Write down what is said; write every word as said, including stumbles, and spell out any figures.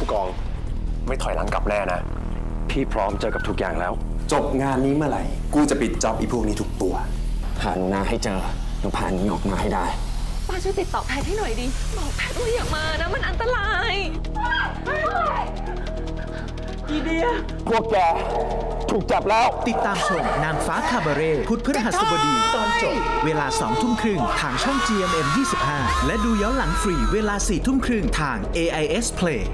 ผู้กองไม่ถอยหลังกลับแน่นะพี่พร้อมเจอกับทุกอย่างแล้วจบงานนี้เมื่อไหร่กูจะปิดจ็อบอีพวกนี้ทุกตัวหาหนูนาให้เจอหนูพาหนูออกมาให้ได้ป้าช่วยติดต่อแพทย์ให้หน่อยดิบอกแพทย์ว่าอย่ามานะมันอันตรายดีเดียพวกแกถูกจับแล้วติดตามชมนางฟ้าคาบาเร่พุธพฤหัสบดีตอนจบเวลาสองทุ่มครึ่งทางช่อง จี เอ็ม เอ็ม ยี่สิบห้าและดูย้อนหลังฟรีเวลาสี่ทุ่มครึ่งทาง เอ ไอ เอส Play